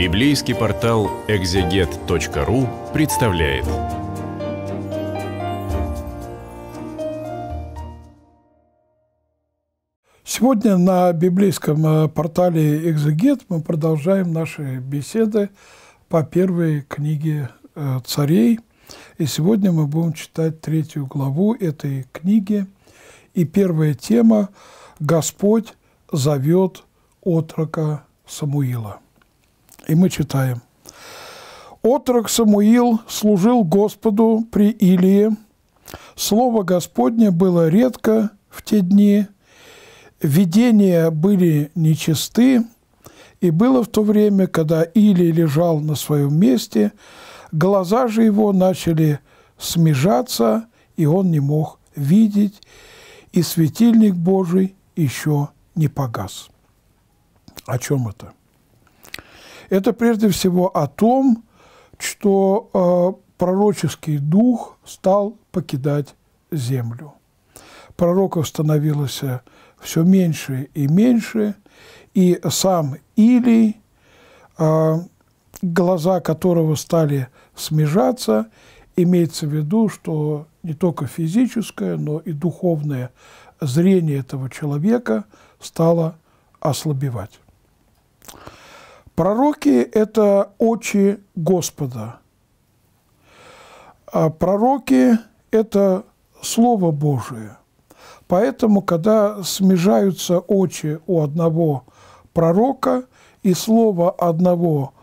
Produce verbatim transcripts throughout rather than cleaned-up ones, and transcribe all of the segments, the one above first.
Библейский портал экзегет точка ру представляет. Сегодня на библейском портале «Экзегет» мы продолжаем наши беседы по первой книге Царей. И сегодня мы будем читать третью главу этой книги. И первая тема «Господь зовет отрока Самуила». И мы читаем. «Отрок Самуил служил Господу при Илии. Слово Господне было редко в те дни. Видения были нечисты. И было в то время, когда Илий лежал на своем месте, глаза же его начали смежаться, и он не мог видеть, и светильник Божий еще не погас». О чем это? Это прежде всего о том, что э, пророческий дух стал покидать землю. Пророков становилось все меньше и меньше, и сам Илий, э, глаза которого стали смежаться, имеется в виду, что не только физическое, но и духовное зрение этого человека стало ослабевать. Пророки – это очи Господа. А пророки – это Слово Божие. Поэтому, когда смежаются очи у одного пророка, и слово одного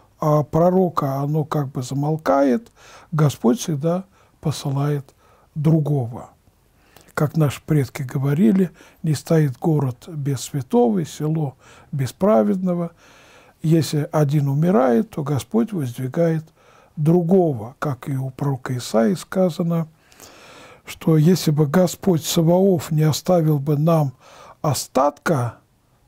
пророка, оно как бы замолкает, Господь всегда посылает другого. Как наши предки говорили, не стоит город без святого, село без праведного. Если один умирает, то Господь воздвигает другого, как и у пророка Исаии сказано, что если бы Господь Саваоф не оставил бы нам остатка,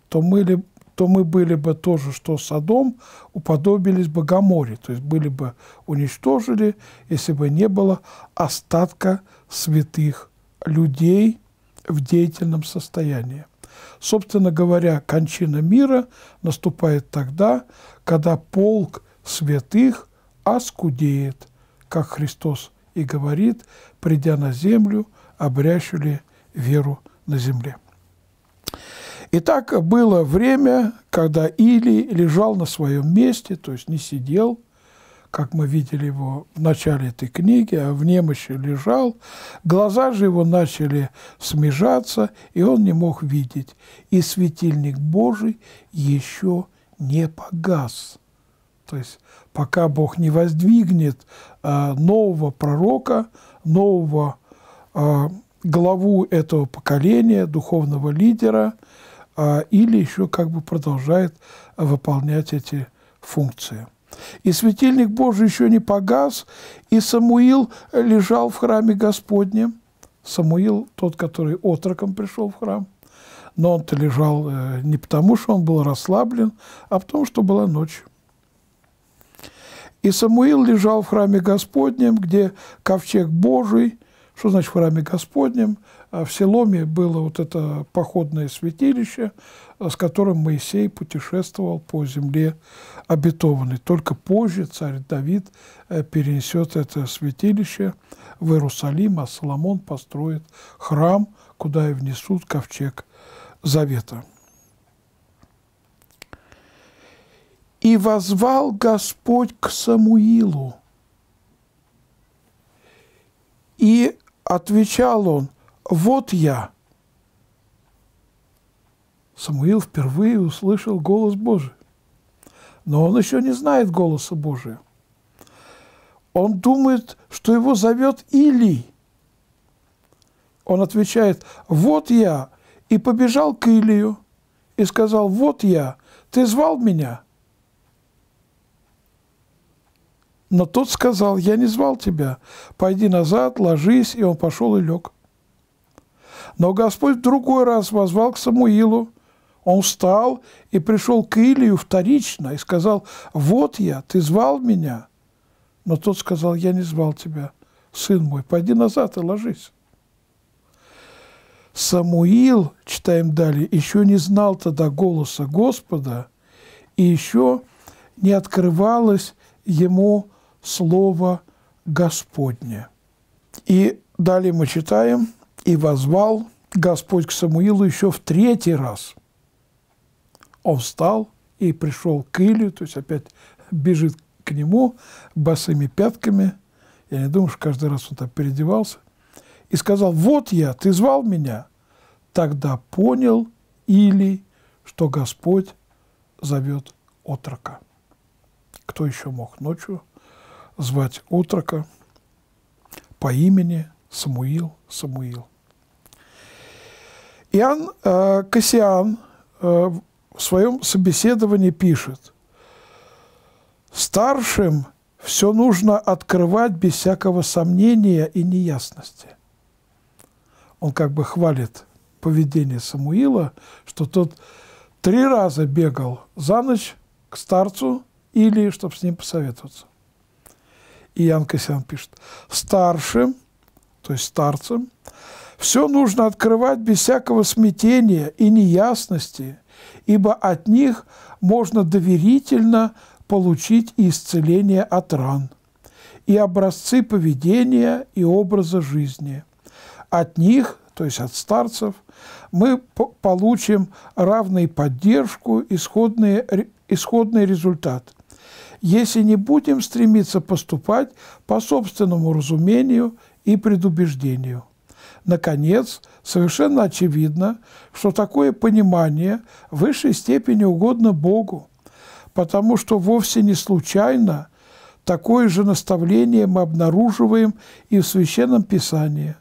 то мы, ли, то мы были бы тоже, что Содом, уподобились бы Гоморе, то есть были бы уничтожили, если бы не было остатка святых людей в деятельном состоянии. Собственно говоря, кончина мира наступает тогда, когда полк святых оскудеет, как Христос и говорит, придя на землю, обрящули веру на земле. Итак, было время, когда Илий лежал на своем месте, то есть не сидел, как мы видели его в начале этой книги, а в немощи лежал, глаза же его начали смежаться, и он не мог видеть, и светильник Божий еще не погас. То есть пока Бог не воздвигнет а, нового пророка, нового а, главу этого поколения, духовного лидера, а, или еще как бы продолжает выполнять эти функции. И светильник Божий еще не погас, и Самуил лежал в храме Господнем. Самуил, тот, который отроком пришел в храм, но он-то лежал не потому, что он был расслаблен, а потому, что была ночь. И Самуил лежал в храме Господнем, где ковчег Божий, что значит в храме Господнем, в Силоме было вот это походное святилище, с которым Моисей путешествовал по земле обетованной. Только позже царь Давид перенесет это святилище в Иерусалим, а Соломон построит храм, куда и внесут ковчег Завета. «И воззвал Господь к Самуилу, и отвечал он: вот я». Самуил впервые услышал голос Божий, но он еще не знает голоса Божия. Он думает, что его зовет Илий. Он отвечает: вот я, и побежал к Илию, и сказал: вот я, ты звал меня? Но тот сказал: я не звал тебя, пойди назад, ложись, и он пошел и лег. Но Господь в другой раз воззвал к Самуилу. Он встал и пришел к Илию вторично и сказал: вот я, ты звал меня? Но тот сказал: я не звал тебя, сын мой, пойди назад и ложись. Самуил, читаем далее, еще не знал тогда голоса Господа и еще не открывалось ему слово Господне. И далее мы читаем: «И воззвал Господь к Самуилу еще в третий раз. Он встал и пришел к Илию», то есть опять бежит к нему босыми пятками. Я не думаю, что каждый раз он так переодевался. «И сказал: вот я, ты звал меня». Тогда понял Илий, что Господь зовет отрока. Кто еще мог ночью звать отрока по имени Самуил, Самуил? Иоанн э, Кассиан э, в своем собеседовании пишет: «Старшим все нужно открывать без всякого сомнения и неясности». Он как бы хвалит поведение Самуила, что тот три раза бегал за ночь к старцу или чтобы с ним посоветоваться. И Иоанн Кассиан пишет: «Старшим, то есть старцам, все нужно открывать без всякого смятения и неясности, ибо от них можно доверительно получить и исцеление от ран, и образцы поведения и образа жизни. От них, то есть от старцев, мы получим равную поддержку, исходный, исходный результат, если не будем стремиться поступать по собственному разумению и предубеждению. Наконец, совершенно очевидно, что такое понимание в высшей степени угодно Богу, потому что вовсе не случайно такое же наставление мы обнаруживаем и в Священном Писании.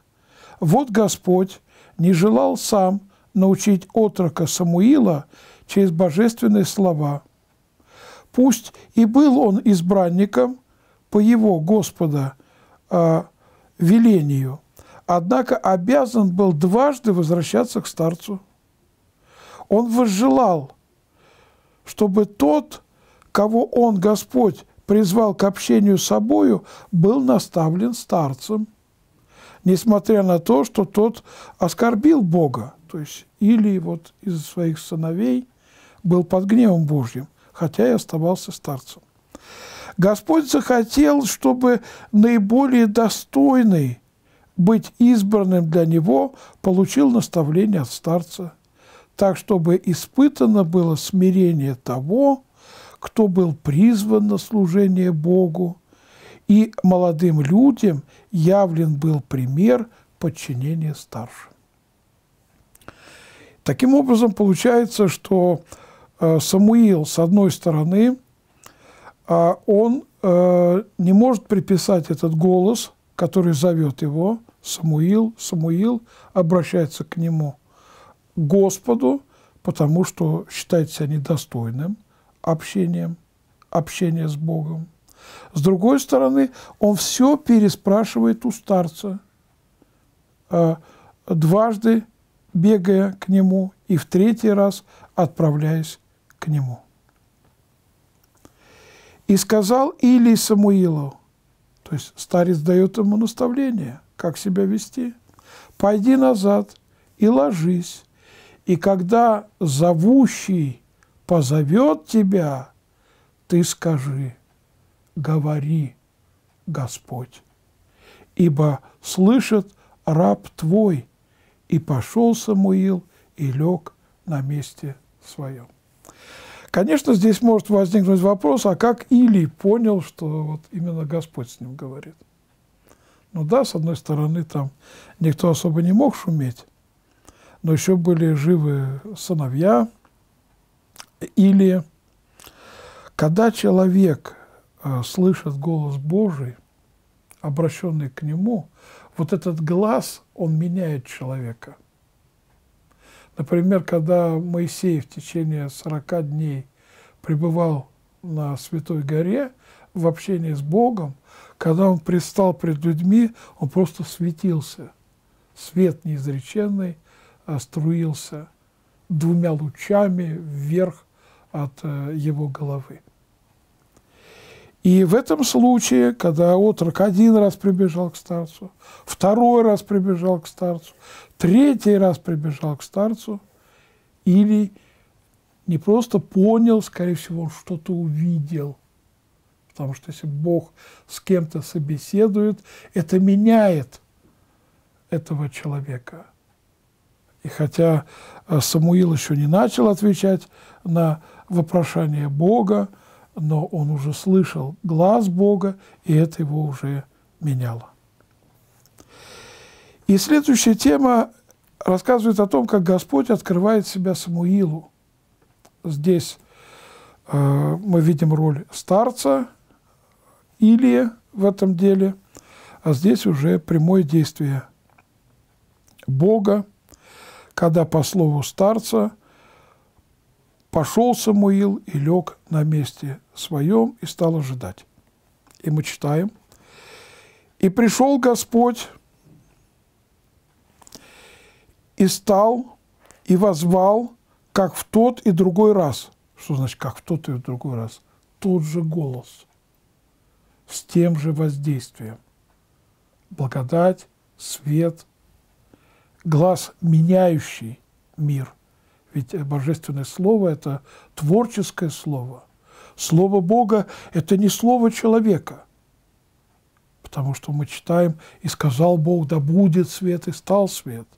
Вот Господь не желал сам научить отрока Самуила через божественные слова. Пусть и был он избранником по его, Господа, э, велению, однако обязан был дважды возвращаться к старцу. Он возжелал, чтобы тот, кого он, Господь, призвал к общению с собою, был наставлен старцем, несмотря на то, что тот оскорбил Бога». То есть Илий вот из своих сыновей был под гневом Божьим, хотя и оставался старцем. «Господь захотел, чтобы наиболее достойный быть избранным для него получил наставление от старца, так чтобы испытано было смирение того, кто был призван на служение Богу, и молодым людям явлен был пример подчинения старшим». Таким образом, получается, что Самуил, с одной стороны, он не может приписать этот голос, который зовет его, Самуил, Самуил обращается к нему, к Господу, потому что считает себя недостойным общения, общения с Богом. С другой стороны, он все переспрашивает у старца, дважды бегая к нему и в третий раз отправляясь к нему. «И сказал Илий Самуилу», то есть старец дает ему наставление, как себя вести: «Пойди назад и ложись, и когда зовущий позовет тебя, ты скажи: говори, Господь, ибо слышит раб твой». И пошел Самуил и лег на месте своем. Конечно, здесь может возникнуть вопрос: а как Илий понял, что вот именно Господь с ним говорит? Ну да, с одной стороны, там никто особо не мог шуметь, но еще были живы сыновья Илия. Когда человек слышит голос Божий, обращенный к нему, вот этот глаз, он меняет человека. Например, когда Моисей в течение сорока дней пребывал на Святой горе в общении с Богом, когда он предстал пред людьми, он просто светился. Свет неизреченный струился двумя лучами вверх от его головы. И в этом случае, когда отрок один раз прибежал к старцу, второй раз прибежал к старцу, третий раз прибежал к старцу, Илий не просто понял, скорее всего, он что-то увидел. Потому что если Бог с кем-то собеседует, это меняет этого человека. И хотя Самуил еще не начал отвечать на вопрошание Бога, но он уже слышал глаз Бога, и это его уже меняло. И следующая тема рассказывает о том, как Господь открывает себя Самуилу. Здесь э, мы видим роль старца Илия в этом деле, а здесь уже прямое действие Бога, когда по слову старца пошел Самуил и лег на месте своем и стал ожидать. И мы читаем. «И пришел Господь, и стал, и воззвал, как в тот и другой раз». Что значит «как в тот и в другой раз»? Тот же голос, с тем же воздействием. Благодать, свет, глаз, меняющий мир. Ведь Божественное Слово – это творческое Слово. Слово Бога – это не Слово человека. Потому что мы читаем «И сказал Бог, да будет свет, и стал свет».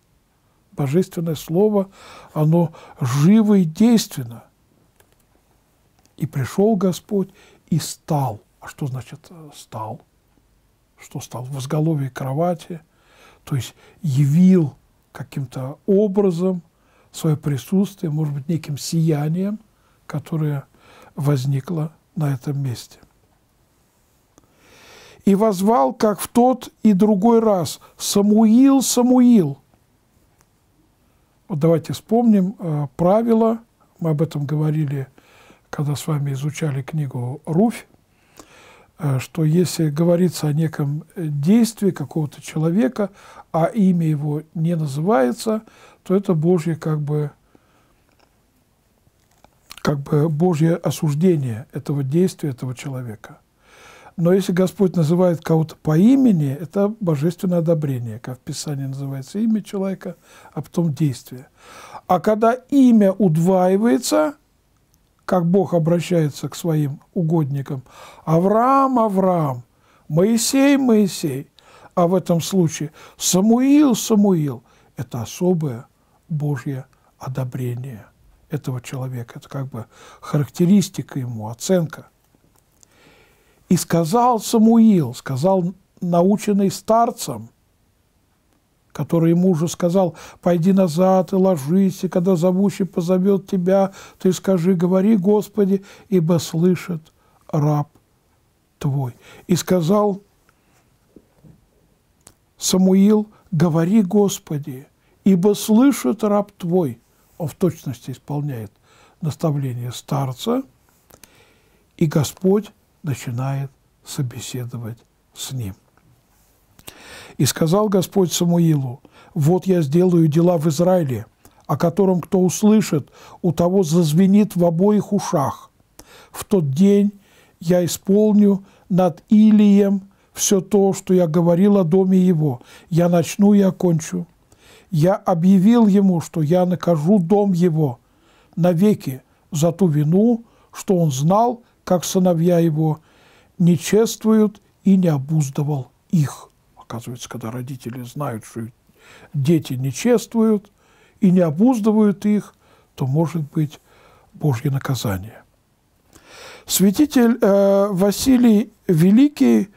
Божественное Слово, оно живо и действенно. «И пришел Господь, и стал». А что значит «стал»? Что стал? В изголовье кровати. То есть явил каким-то образом свое присутствие, может быть, неким сиянием, которое возникло на этом месте. «И воззвал, как в тот и другой раз, Самуил, Самуил». Вот давайте вспомним э, правила, мы об этом говорили, когда с вами изучали книгу «Руфь», э, что если говорится о неком действии какого-то человека, а имя его не называется, то это Божье как бы, как бы Божье осуждение этого действия, этого человека. Но если Господь называет кого-то по имени, это божественное одобрение, как в Писании называется имя человека, а потом действие. А когда имя удваивается, как Бог обращается к своим угодникам, Авраам, Авраам, Моисей, Моисей, а в этом случае Самуил, Самуил, это особое Божье одобрение этого человека, это как бы характеристика ему, оценка. «И сказал Самуил», сказал наученный старцем, который ему уже сказал: «Пойди назад и ложись, и когда зовущий позовет тебя, ты скажи, говори, Господи, ибо слышит раб твой». И сказал Самуил: «Говори, Господи, ибо слышит раб твой». Он в точности исполняет наставление старца, и Господь начинает собеседовать с ним. «И сказал Господь Самуилу: вот я сделаю дела в Израиле, о котором кто услышит, у того зазвенит в обоих ушах. В тот день я исполню над Илием все то, что я говорил о доме его. Я начну и окончу. Я объявил ему, что я накажу дом его навеки за ту вину, что он знал, как сыновья его не чествуют, и не обуздывал их». Оказывается, когда родители знают, что дети не чествуют и не обуздывают их, то может быть Божье наказание. Святитель э, Василий Великий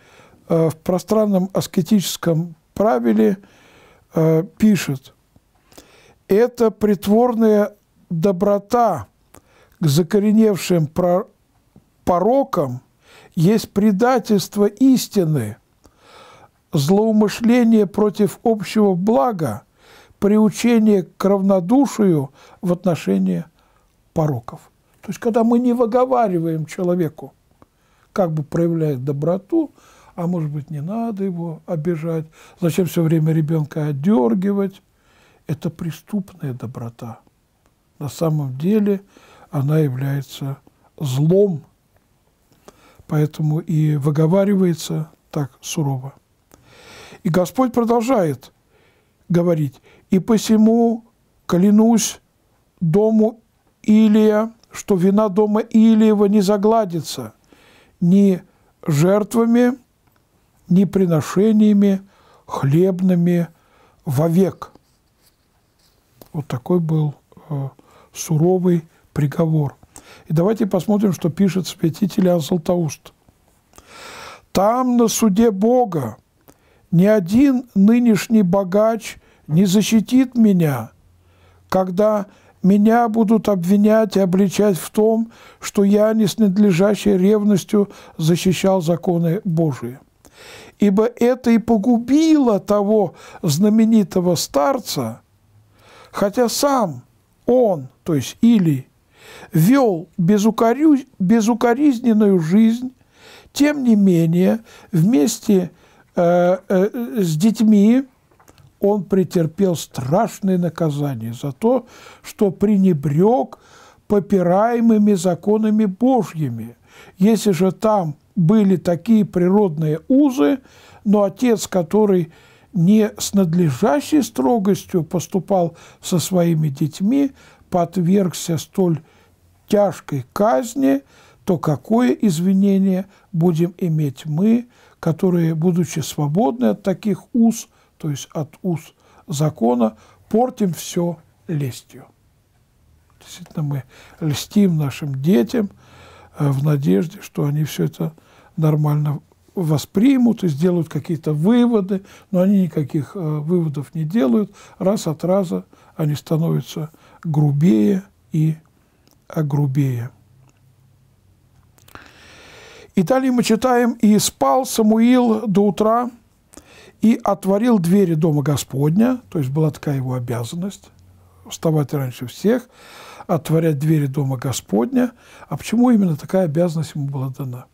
э, в пространном аскетическом правиле э, пишет: «Это притворная доброта к закореневшим пророкам, пороком есть предательство истины, злоумышление против общего блага, приучение к равнодушию в отношении пороков». То есть, когда мы не выговариваем человеку, как бы проявляя доброту, а может быть, не надо его обижать, зачем все время ребенка отдергивать, это преступная доброта. На самом деле она является злом. Поэтому и выговаривается так сурово. И Господь продолжает говорить: «И посему клянусь дому Илия, что вина дома Илиева не загладится ни жертвами, ни приношениями хлебными вовек. Вот такой был э, суровый приговор. И давайте посмотрим, что пишет святитель Иоанн Златоуст. «Там, на суде Бога, ни один нынешний богач не защитит меня, когда меня будут обвинять и обличать в том, что я не с ненадлежащей ревностью защищал законы Божии. Ибо это и погубило того знаменитого старца, хотя сам он, то есть Илий, вел безукорю... безукоризненную жизнь, тем не менее вместе э, э, с детьми он претерпел страшные наказания за то, что пренебрег попираемыми законами Божьими. Если же там были такие природные узы, но отец, который не с надлежащей строгостью поступал со своими детьми, подвергся столь тяжкой казни, то какое извинение будем иметь мы, которые, будучи свободны от таких уз, то есть от уз закона, портим все лестью». Действительно, мы льстим нашим детям в надежде, что они все это нормально воспримут и сделают какие-то выводы, но они никаких выводов не делают. Раз от раза они становятся грубее и грубее. И далее мы читаем: «И спал Самуил до утра, и отворил двери дома Господня», то есть была такая его обязанность, вставать раньше всех, отворять двери дома Господня. А почему именно такая обязанность ему была дана?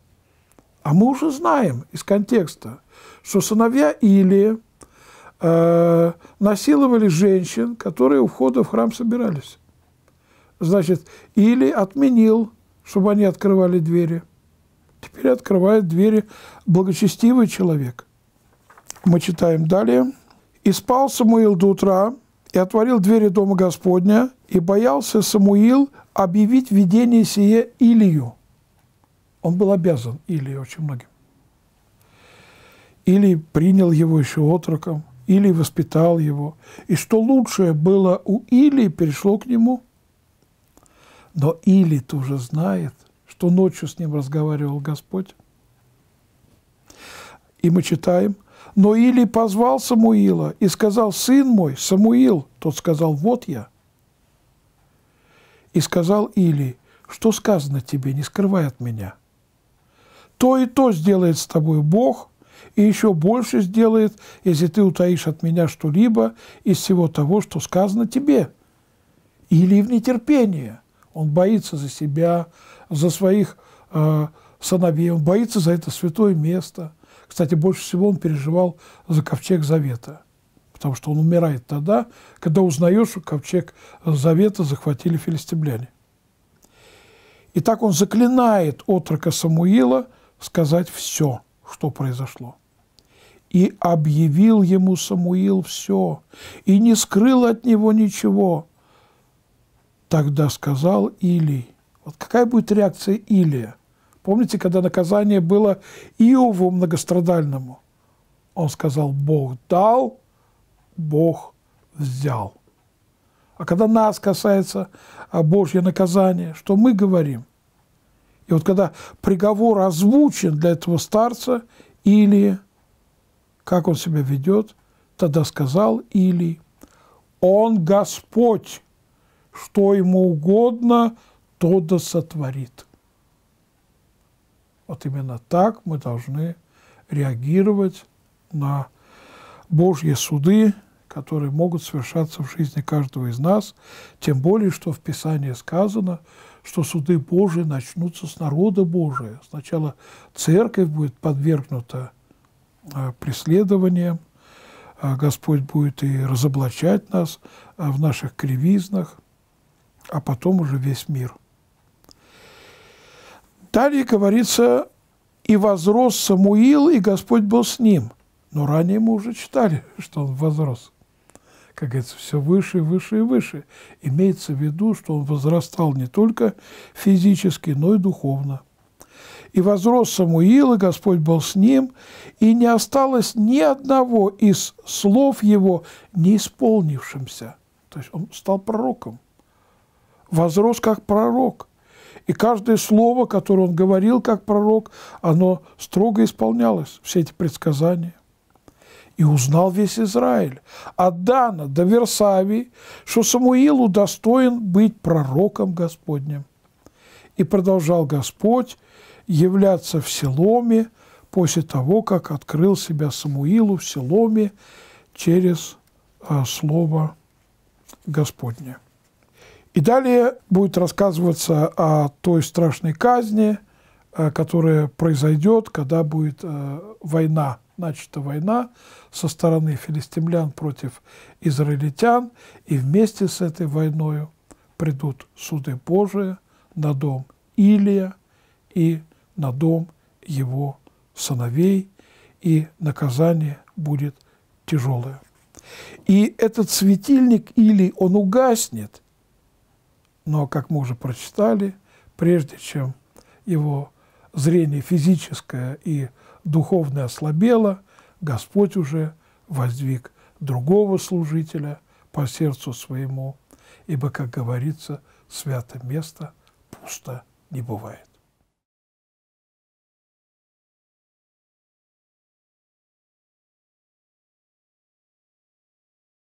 А мы уже знаем из контекста, что сыновья Илия э, насиловали женщин, которые у входа в храм собирались. Значит, Илий отменил, чтобы они открывали двери. Теперь открывает двери благочестивый человек. Мы читаем далее. «И спал Самуил до утра, и отворил двери дома Господня, и боялся Самуил объявить видение сие Илию». Он был обязан Илию очень многим. Илий принял его еще отроком, Илий воспитал его. И что лучшее было у Илии, перешло к нему. Но Илий тоже знает, что ночью с ним разговаривал Господь. И мы читаем: «Но Илий позвал Самуила и сказал: сын мой, Самуил. Тот сказал: вот я. И сказал Илий: что сказано тебе, не скрывай от меня. То и то сделает с тобой Бог, и еще больше сделает, если ты утаишь от меня что-либо из всего того, что сказано тебе». Илий в нетерпении. Он боится за себя, за своих э, сыновей, он боится за это святое место. Кстати, больше всего он переживал за ковчег Завета, потому что он умирает тогда, когда узнаешь, что ковчег Завета захватили филистимляне. И так он заклинает отрока Самуила сказать все, что произошло. «И объявил ему Самуил все, и не скрыл от него ничего. Тогда сказал Илий». Вот какая будет реакция Илия? Помните, когда наказание было Иову многострадальному? Он сказал: Бог дал, Бог взял. А когда нас касается Божье наказание, что мы говорим? И вот когда приговор озвучен для этого старца Илия, как он себя ведет? «Тогда сказал Илий: он Господь, что ему угодно, то да сотворит». Вот именно так мы должны реагировать на Божьи суды, которые могут совершаться в жизни каждого из нас, тем более, что в Писании сказано, что суды Божии начнутся с народа Божия. Сначала церковь будет подвергнута преследованиям, Господь будет и разоблачать нас в наших кривизнах, а потом уже весь мир. Далее говорится: «И возрос Самуил, и Господь был с ним». Но ранее мы уже читали, что он возрос. как говорится, все выше и выше и выше. Имеется в виду, что он возрастал не только физически, но и духовно. «И возрос Самуил, и Господь был с ним, и не осталось ни одного из слов его не исполнившимся». То есть он стал пророком, возрос как пророк. И каждое слово, которое он говорил как пророк, оно строго исполнялось, все эти предсказания. «И узнал весь Израиль, от Дана до Версавии, что Самуил удостоен быть пророком Господним. И продолжал Господь являться в Силоме после того, как открыл себя Самуилу в Силоме через а, слово Господне». И далее будет рассказываться о той страшной казни, которая произойдет, когда будет война, начата война со стороны филистимлян против израильтян, и вместе с этой войною придут суды Божии на дом Илия и на дом его сыновей, и наказание будет тяжелое. И этот светильник Илий, он угаснет, но, как мы уже прочитали, прежде чем его зрение физическое и духовное ослабело, Господь уже воздвиг другого служителя по сердцу своему, ибо, как говорится, свято место пусто не бывает.